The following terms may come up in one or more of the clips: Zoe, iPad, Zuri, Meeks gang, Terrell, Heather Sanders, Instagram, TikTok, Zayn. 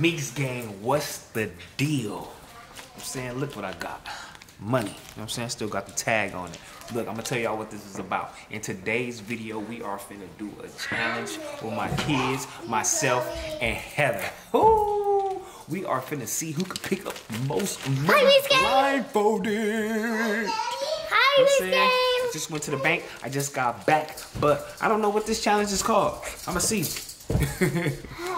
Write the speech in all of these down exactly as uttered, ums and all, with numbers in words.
Meeks gang, what's the deal? I'm saying, look what I got. Money, you know what I'm saying? Still got the tag on it. Look, I'm gonna tell y'all what this is about. In today's video, we are finna do a challenge with my kids, myself, and Heather. Ooh, we are finna see who can pick up the most money blindfolded. Hi, Meeks gang. I just went to the bank, I just got back, but I don't know what this challenge is called. I'ma see.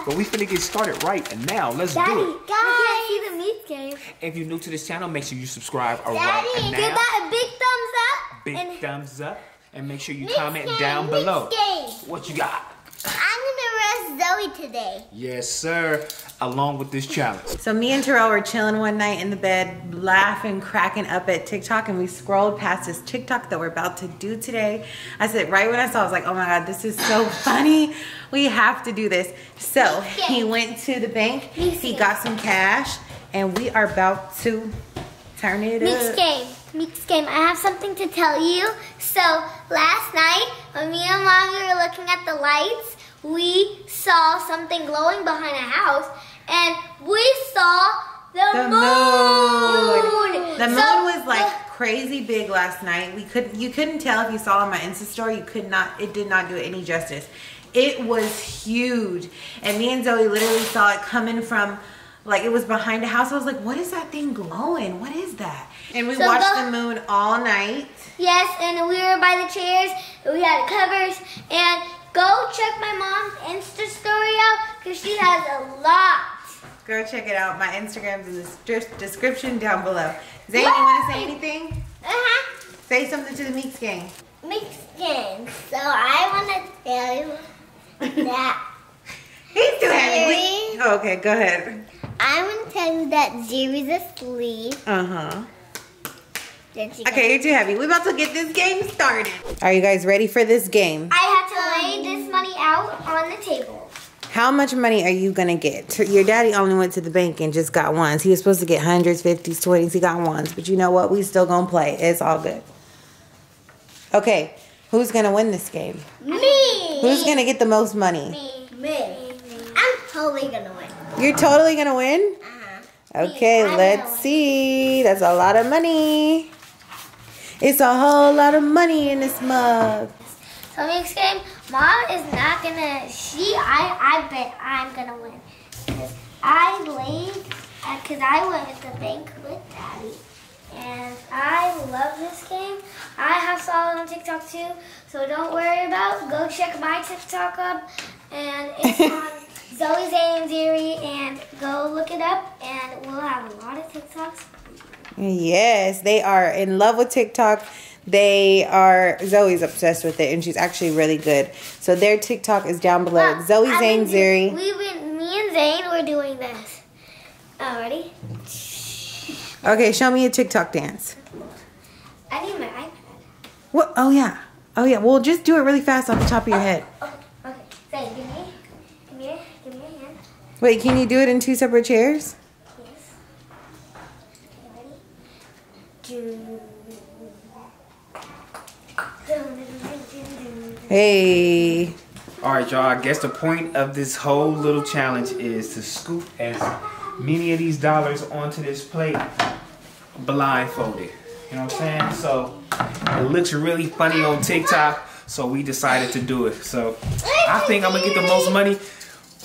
But we finna get started right now. Let's Daddy, do it. Guys, see the Meeks gang. If you're new to this channel, make sure you subscribe Daddy, right now. Give that a big thumbs up. Big and thumbs up, and make sure you Meeks comment gang, down Meeks below. Gang. What you got? I'm gonna roast Zoe today. Yes, sir. Along with this challenge. So me and Terrell were chilling one night in the bed, laughing, cracking up at TikTok, and we scrolled past this TikTok that we're about to do today. I said, right when I saw, I was like, oh my God, this is so funny. We have to do this. So he went to the bank, he got some cash, and we are about to turn it Meeks up. Game. Meeks game, I have something to tell you. So last night, when me and Mommy were looking at the lights, we saw something glowing behind a house, and we saw the, the moon. moon. The so moon was like the, crazy big last night. We couldn't, you couldn't tell if you saw it on my Insta story. You could not. It did not do it any justice. It was huge, and me and Zoe literally saw it coming from, like, it was behind a house. I was like, "What is that thing glowing? What is that?" And we so watched the, the moon all night. Yes, and we were by the chairs. We had covers and. Go check my mom's Insta story out because she has a lot. Go check it out. My Instagram's in the description down below. Zayn, you want to say anything? Uh-huh. Say something to the Meeks gang. Meeks gang. So I want to tell you that he's too heavy. Oh, okay, go ahead. I want to tell you that Zuri's asleep. Uh-huh. Okay, you're too heavy. We're about to get this game started. Are you guys ready for this game? I have to lay this money out on the table. How much money are you going to get? Your daddy only went to the bank and just got ones. He was supposed to get hundreds, fifties, twenties. He got ones. But you know what? We still going to play. It's all good. Okay, who's going to win this game? Me! Who's going to get the most money? Me. Me. I'm totally going to win. You're totally going to win? Uh-huh. Okay, me. Let's see. That's a lot of money. It's a whole lot of money in this mug. So next game, Mom is not gonna. She, I, I bet I'm gonna win. Cause I laid, uh, cause I went with the bank with Daddy, and I love this game. I have saw it on TikTok too, so don't worry about. Go check my TikTok up, and it's on Zoe, Zayn, Zuri, and go look it up, and we'll have a lot of TikToks. Yes, they are in love with TikTok. They are, Zoe's obsessed with it, and she's actually really good. So their TikTok is down below. Look, Zoe, Zayn, Zuri. We've been, me and Zayn were doing this. Oh, ready? Okay, show me a TikTok dance. I need my iPad. What? Oh, yeah. Oh, yeah. Well, just do it really fast off the top of your oh, head. Oh, okay. Zayn, give me, give me, give me your hand. Wait, can you do it in two separate chairs? Hey. Alright, y'all. I guess the point of this whole little challenge is to scoop as many of these dollars onto this plate blindfolded. You know what I'm saying? So it looks really funny on TikTok, so we decided to do it. So I think I'm going to get the most money,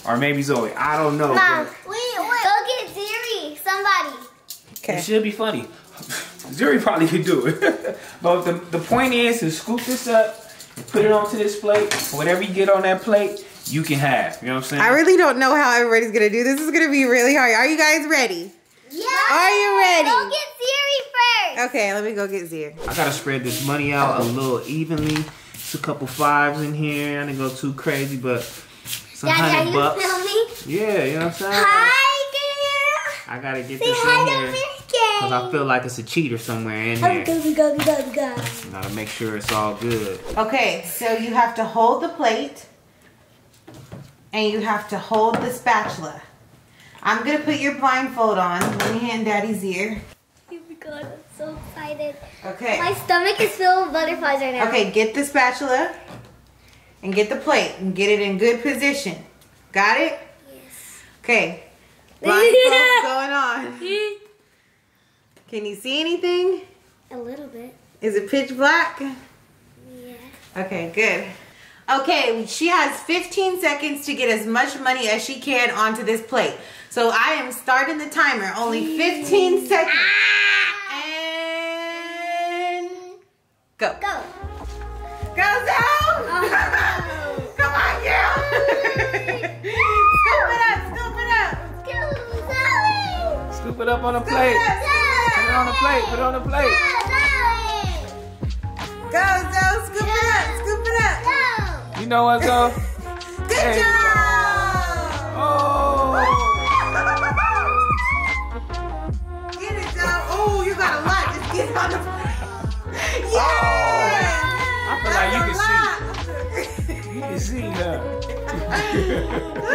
or maybe Zoe. I don't know. Mom, wait, wait. Go get Zuri. Somebody. Okay. It should be funny. Zuri probably could do it. But the, the point is to scoop this up, put it onto this plate. Whatever you get on that plate, you can have. You know what I'm saying? I really don't know how everybody's going to do this. This is going to be really hard. Are you guys ready? Yeah. Are you ready? Go get Zuri first. Okay, let me go get Zuri. I got to spread this money out a little evenly. It's a couple fives in here. I didn't go too crazy, but some hundred bucks. Daddy, are you filming? Yeah, you know what I'm saying? Hi, girl. I got to get Say this hi in here. Me. Because I feel like it's a cheater somewhere in there. Gotta make sure it's all good. Okay, so you have to hold the plate. And you have to hold the spatula. I'm going to put your blindfold on. Let me hand Daddy's ear. Oh my God, I'm so excited. Okay. My stomach is filled with butterflies right now. Okay, get the spatula. And get the plate. And get it in good position. Got it? Yes. Okay. Blindfold's yeah. going on. Can you see anything? A little bit. Is it pitch black? Yeah. Okay, good. Okay, she has fifteen seconds to get as much money as she can onto this plate. So I am starting the timer. Only fifteen seconds. Ah! And go. Go. Go, Zoe! Oh. Come on, girl! Scoop it up, scoop it up. Scoop, Zoe! Scoop it up on a plate. It up, put it on a plate, put it on a plate. Zoe. Go, Zoe, scoop Zoe. it up, scoop it up. Zoe. You know what, Zoe? Good hey. job! Oh! Get it, Zoe. Oh, you got a lot. Just get it on the plate. Yeah! Oh. I feel like you can see. You can see her. Put it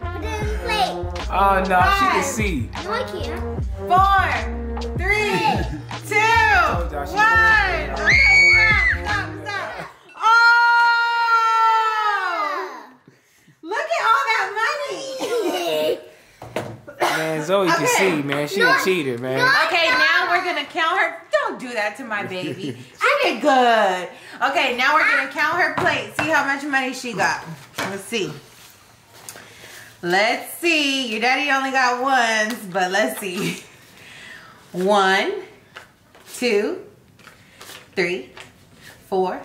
on the plate. Oh, no. Five, she can see. No, I can't. Four, three, two, oh, one. Okay, stop, stop, stop. Man, Zoe okay. can see, man. She no, a cheater, man. No, okay, no. now we're gonna count her. Don't do that to my baby. She did good. Okay, now we're gonna count her plate. See how much money she got. Let's see. Let's see. Your daddy only got ones, but let's see. One, two, three, four,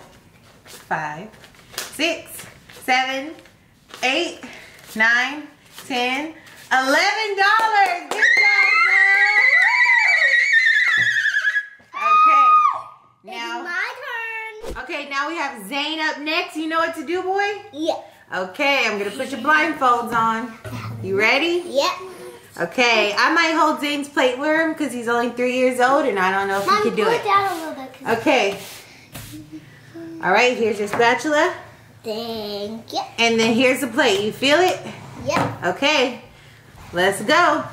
five, six, seven, eight, nine, ten. Eleven dollars. Good job, girl. Okay. Now it's my turn. Okay, now we have Zayn up next. You know what to do, boy? Yeah. Okay, I'm gonna put your blindfolds on. You ready? Yeah. Okay, I might hold Zayn's plate with him because he's only three years old, and I don't know if Mom, he can do it. Down a little bit, okay. All right. Here's your spatula. Thank you. And then here's the plate. You feel it? Yeah. Okay. Let's go. Uh,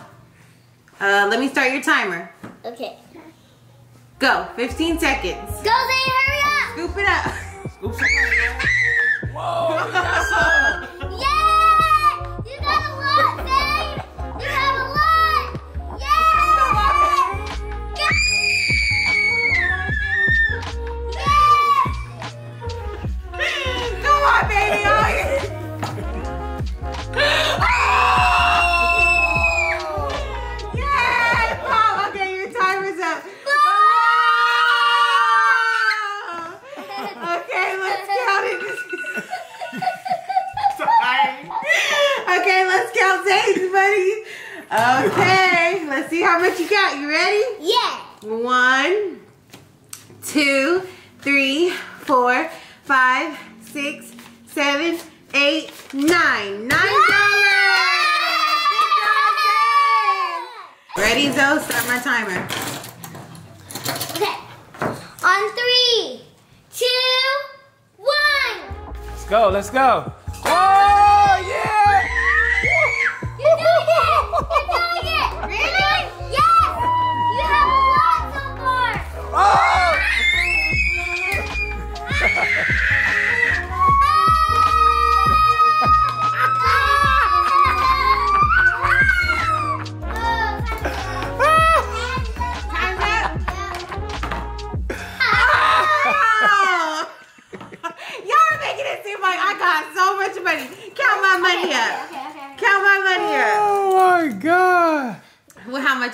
let me start your timer. Okay. Go. fifteen seconds. Go, Zayn. Hurry up. Scoop it up. Scoop it up. Whoa. You got some. Yeah. You got a lot, Zayn. You got a lot. Yeah. Yeah. Come on, baby. Oh, okay, let's count Zayn, buddy. Okay, let's see how much you got. You ready? Yeah. One, two, three, four, five, six, seven, eight, nine. Nine dollars. Ready, Zoe? Start my timer. Okay. On three, two, one. Let's go. Let's go. Oh yeah.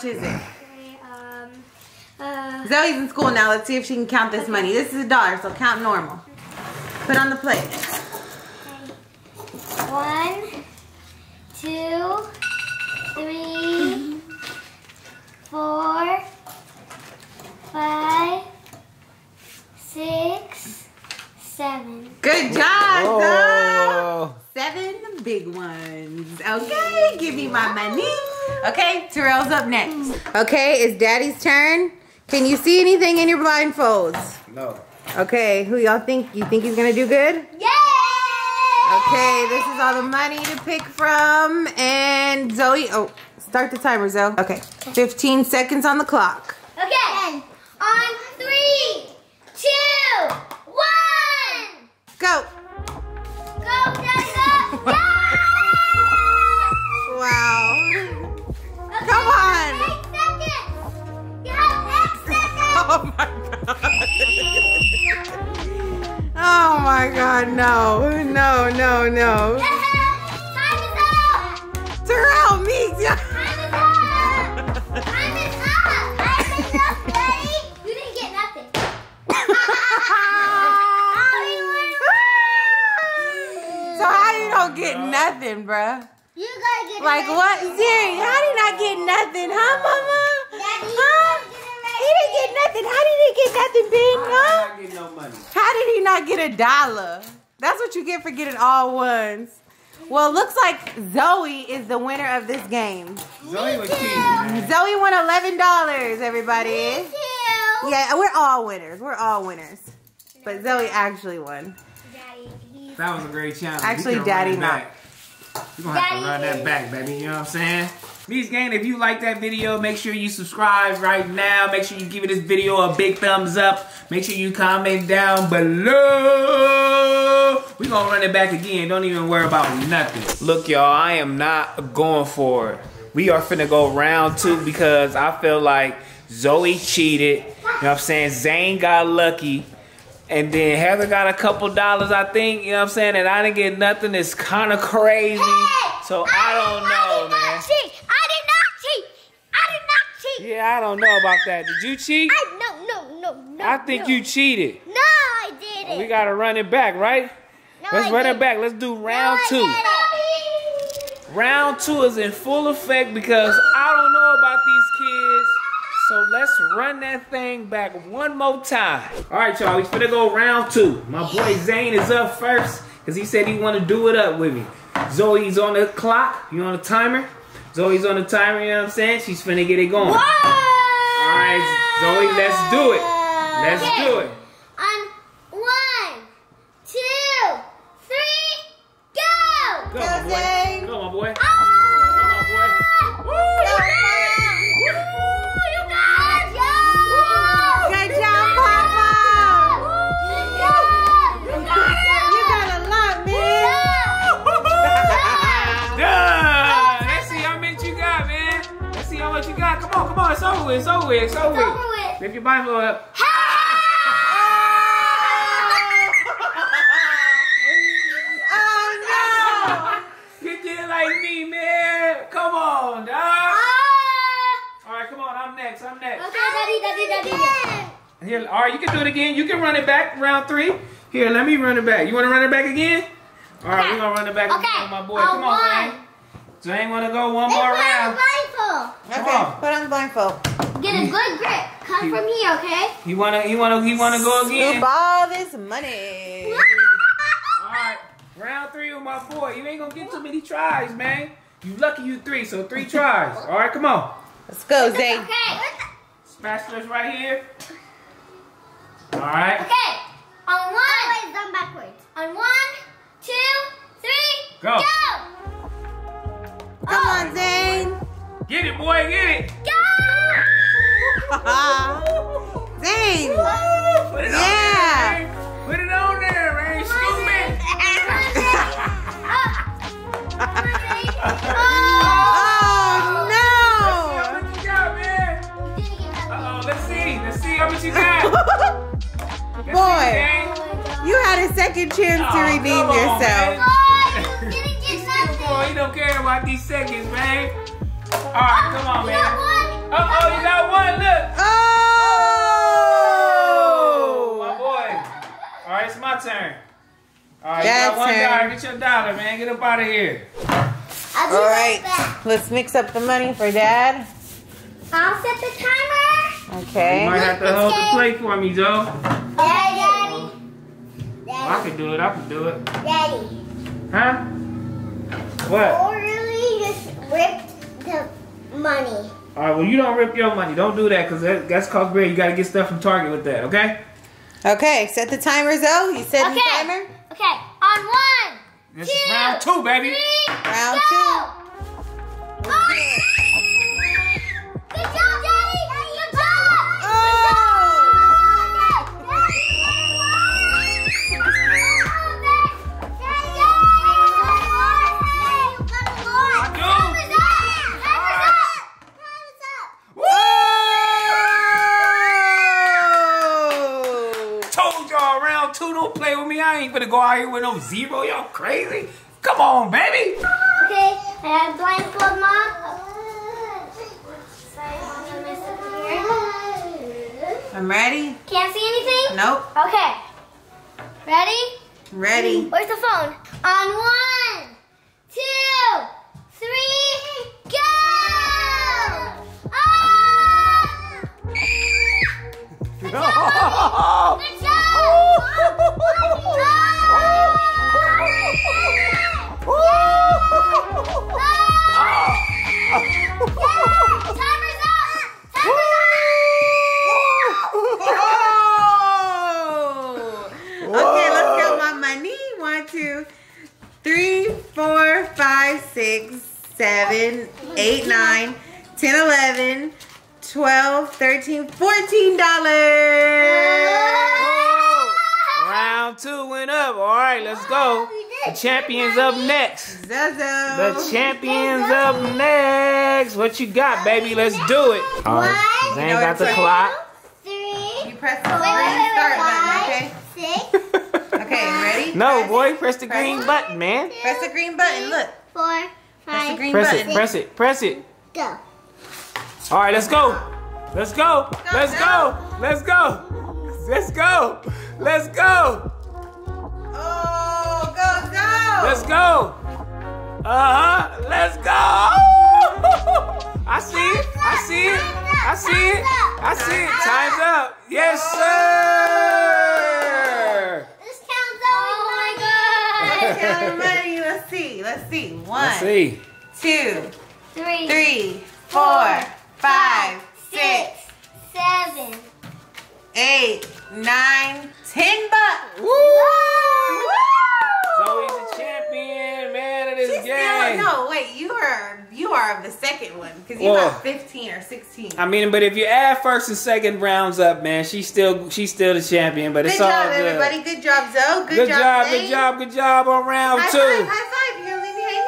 Is it? Um, uh, Zoe's in school now. Let's see if she can count this okay. money. This is a dollar, so count normal. Put on the plate. Okay. One, two, three, four, five, six, seven. Good job, Zoe. Seven big ones. Okay, give me my money. Okay, Terrell's up next. Okay, it's Daddy's turn. Can you see anything in your blindfolds? No. Okay, who y'all think? You think he's gonna do good? Yeah! Okay, this is all the money to pick from. And Zoe, oh, start the timer, Zoe. Okay, fifteen seconds on the clock. Okay, on three, two, one! Go! Go, Dada! Wow. Oh my god. Oh my god, no. No, no, no. Time is up! Terrell, Meeks! Time is up! Time is up! I didn't get enough, buddy! You didn't get nothing. So how you don't get nothing, bruh? You gotta get like nothing. What? Zuri, how did I get nothing, huh, mama? Daddy, huh? He didn't get nothing. How did he get nothing, big? Huh? Did not get no money. How did he not get a dollar? That's what you get for getting all ones. Well, looks like Zoe is the winner of this game. Zoe was cheating. Zoe won eleven dollars, everybody. Me too. Yeah, we're all winners. We're all winners. But Zoe actually won. Daddy, please. That was a great challenge. Actually, Daddy not. You're going to have to run that back, baby. You know what I'm saying? Meeks gang, if you like that video, make sure you subscribe right now. Make sure you give this video a big thumbs up. Make sure you comment down below. We're going to run it back again. Don't even worry about nothing. Look, y'all, I am not going for it. We are finna go round two because I feel like Zoe cheated. You know what I'm saying? Zayn got lucky. And then Heather got a couple dollars, I think. You know what I'm saying? And I didn't get nothing. It's kind of crazy. Hey, so I, I don't know, I man. I did not cheat. I did not cheat. I did not cheat. Yeah, I don't know about that. Did you cheat? I, no, no, no, no. I think no. you cheated. No, I didn't. Well, we got to run it back, right? No, Let's I run didn't. it back. Let's do round no, two. Round two is in full effect because I don't know about these kids. So let's run that thing back one more time. All right, y'all, we finna go round two. My boy Zayn is up first because he said he want to do it up with me. Zoe's on the clock. You on the timer? Zoe's on the timer, you know what I'm saying? She's finna get it going. Whoa! All right, Zoe, let's do it. Let's okay. do it. On one, two, three, go! Go, my boy. Go, my boy. Oh! Go, my boy. Woo! Come on, it's over with, it's over with, it's over with. It's over with. Lift your blindfold up. Hey! Oh no! You did like me, man. Come on, dog. Uh, Alright, come on, I'm next, I'm next. Okay, daddy, daddy, daddy. Here, alright, you can do it again. You can run it back, round three. Here, let me run it back. You want to run it back again? Alright, okay. We're going to run it back okay. again, my boy. Come on, man. So I ain't want to go one more round. Okay, on. Put on the blindfold. Get a good grip. Come he, from here, okay? You wanna, you wanna, you wanna go again? Scoop all this money. All right, round three with my boy. You ain't gonna get too many tries, man. You lucky you three, so three tries. All right, come on. Let's go, Zay. Okay. Spatula's right here. All right. Okay. On one. Always done backwards. On one, two, three. Go. Go. Come on, Zay. Get it, boy, get it! Go! Dang! Put it yeah. on there, man. Put it on there, man. Scoop it! Oh, no! Let's see how much you got, man. Uh-oh, let's see. Let's see how much you got. Let's boy, see, you had a second chance oh, to redeem yourself. Boy, you didn't boy, you don't care about these seconds, man. All right, come on, man. Uh oh, you got one. Look. Oh, my boy. All right, it's my turn. All right, that you got one dollar. Get your dollar, man. Get up out of here. I'll do all right, back. Let's mix up the money for Dad. I'll set the timer. Okay. You might have to hold the plate for me, Joe. Daddy, Daddy. Daddy. I can do it. I can do it. Daddy. Huh? What? Oh, really? Just ripped the money. All right, well, you don't rip your money. Don't do that because that, that's called great. You got to get stuff from Target with that, okay? Okay, set the timer, Zoe. You set okay. the timer? Okay, on one, this two, is round two, baby. Three, round go. two. Oh. Good job, Daddy. Good job. no zero, y'all crazy? Come on, baby. Okay, I have blindfold, Mom. I'm ready. Can't see anything? Nope. Okay. Ready? Ready. Where's the phone? On one, two, three, go! Ah! Good job, Mommy. Good job. eight, nine, ten, eleven, twelve, thirteen, fourteen dollars. Whoa. Round two went up. All right, let's go. The champion's up next. The champion's up next. What you got, baby? Let's do it. All right, Zayn got the clock. Three. You press the green start button, okay? Six. Okay, ready? No, boy, press the green button, man. Press the green button, look. Four. Press the green button. Press it, press it, press it. Go. All right, let's go. Let's go. Let's go. Let's go. Let's go. Let's go. Oh, go, go. Let's go. Uh-huh. Let's go. I see it. I see it. I see it. I see it. Time's up. Yes, sir. This counts up. Oh, my God. Let's see. Let's see. One, Let's see. two, three, three, four, five, six, seven, eight, nine, ten bucks. Woo! Woo! Zoe's the champion, man, of this She's game. Still, no, wait, you are you are the second one because you got fifteen or sixteen. I mean, but if you add first and second rounds up, man, she's still she's still the champion. But good it's job, all good. Everybody. Good job, Zoe. Good, good job, job good job, good job on round high two. Five, high five, you don't leave me hanging.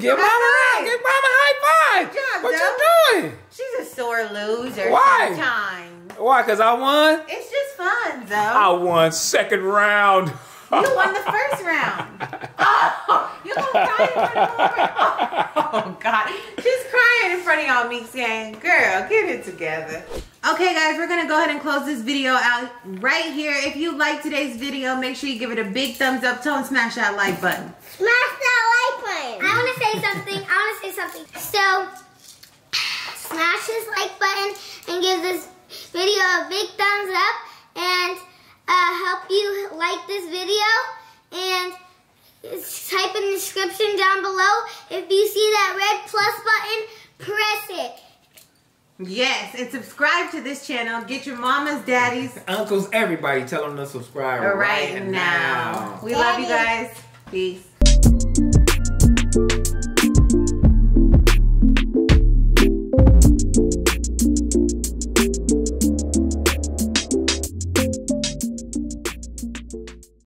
Give mama high, give mama high five. Good job, what Zoe. You doing? She's a sore loser. Why? Sometimes. Why? Cause I won. It's just fun, Zoe. I won second round. You won the first round. Oh, you gonna cry in front of all oh, oh God, she's crying in front of y'all, Meeks gang. Girl, get it together. Okay, guys, we're gonna go ahead and close this video out right here. If you like today's video, make sure you give it a big thumbs up. Don't smash that like button. Smash that like button. I wanna say something. I wanna say something. So, smash this like button and give this video a big thumbs up and. Uh, help you like this video and type in the description down below. If you see that red plus button, press it. Yes, and subscribe to this channel. Get your mamas, daddies, uncles, everybody. Tell them to subscribe right, right now. now. We Daddy. love you guys. Peace.